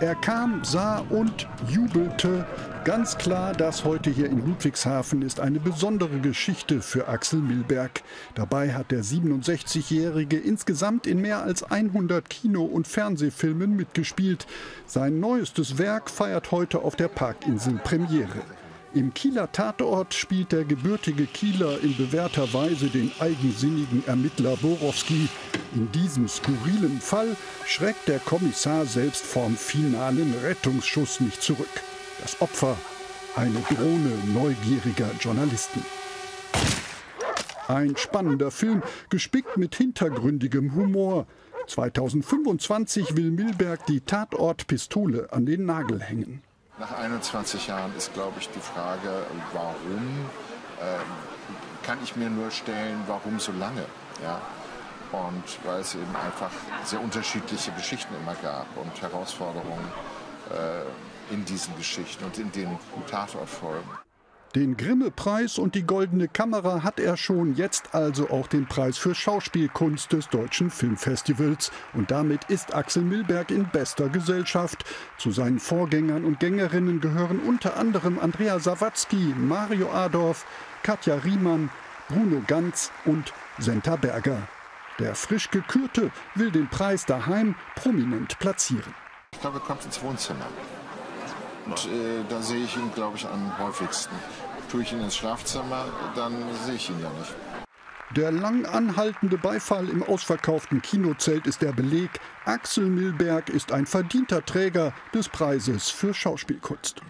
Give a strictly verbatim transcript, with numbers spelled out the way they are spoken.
Er kam, sah und jubelte. Ganz klar, das heute hier in Ludwigshafen ist eine besondere Geschichte für Axel Milberg. Dabei hat der siebenundsechzigjährige insgesamt in mehr als hundert Kino- und Fernsehfilmen mitgespielt. Sein neuestes Werk feiert heute auf der Parkinsel Premiere. Im Kieler Tatort spielt der gebürtige Kieler in bewährter Weise den eigensinnigen Ermittler Borowski. In diesem skurrilen Fall schreckt der Kommissar selbst vorm finalen Rettungsschuss nicht zurück. Das Opfer, eine Drohne neugieriger Journalisten. Ein spannender Film, gespickt mit hintergründigem Humor. zweitausendfünfundzwanzig will Milberg die Tatort-Pistole an den Nagel hängen. Nach einundzwanzig Jahren ist, glaube ich, die Frage, warum, äh, kann ich mir nur stellen, warum so lange, ja? Und weil es eben einfach sehr unterschiedliche Geschichten immer gab und Herausforderungen äh, in diesen Geschichten und in den Tatortfolgen. Den Grimme-Preis und die Goldene Kamera hat er schon, jetzt also auch den Preis für Schauspielkunst des Deutschen Filmfestivals. Und damit ist Axel Milberg in bester Gesellschaft. Zu seinen Vorgängern und Gängerinnen gehören unter anderem Andrea Sawatzki, Mario Adorf, Katja Riemann, Bruno Ganz und Senta Berger. Der frisch Gekürte will den Preis daheim prominent platzieren. Ich glaube, er kommt ins Wohnzimmer. Und äh, da sehe ich ihn, glaube ich, am häufigsten. Tue ich ihn ins Schlafzimmer, dann sehe ich ihn ja nicht. Der lang anhaltende Beifall im ausverkauften Kinozelt ist der Beleg. Axel Milberg ist ein verdienter Träger des Preises für Schauspielkunst.